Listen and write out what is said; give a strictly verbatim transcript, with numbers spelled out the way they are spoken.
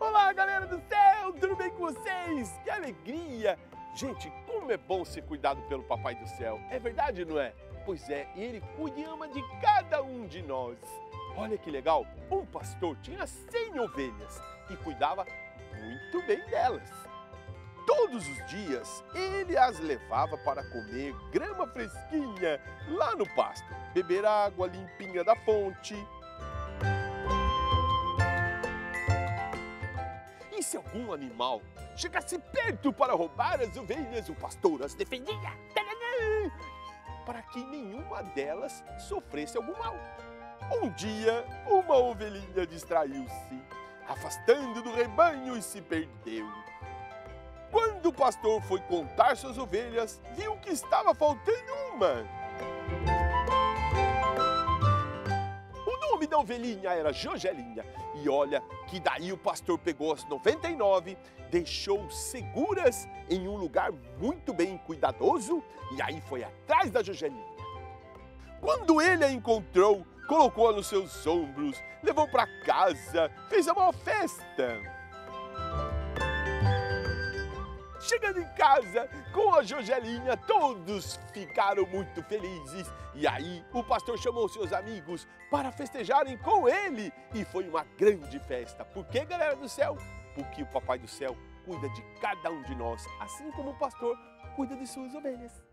Olá, galera do céu, tudo bem com vocês? Que alegria! Gente, como é bom ser cuidado pelo Papai do Céu. É verdade, não é? Pois é, ele cuida e ama de cada um de nós. Olha que legal, um pastor tinha cem ovelhas e cuidava muito bem delas. Todos os dias, ele as levava para comer grama fresquinha lá no pasto, beber água limpinha da fonte. E se algum animal chegasse perto para roubar as ovelhas, o pastor as defendia, para que nenhuma delas sofresse algum mal. Um dia, uma ovelhinha distraiu-se, afastando do rebanho e se perdeu. Quando o pastor foi contar suas ovelhas, viu que estava faltando uma. O nome da ovelhinha era Jorgelinha. E olha que daí o pastor pegou as noventa e nove, deixou seguras em um lugar muito bem cuidadoso e aí foi atrás da Jorgelinha. Quando ele a encontrou, colocou-a nos seus ombros, levou para casa, fez a maior festa. Chegando em casa, com a Jorgelinha, todos ficaram muito felizes. E aí, o pastor chamou seus amigos para festejarem com ele. E foi uma grande festa. Por quê, galera do céu? Porque o Papai do Céu cuida de cada um de nós, assim como o pastor cuida de suas ovelhas.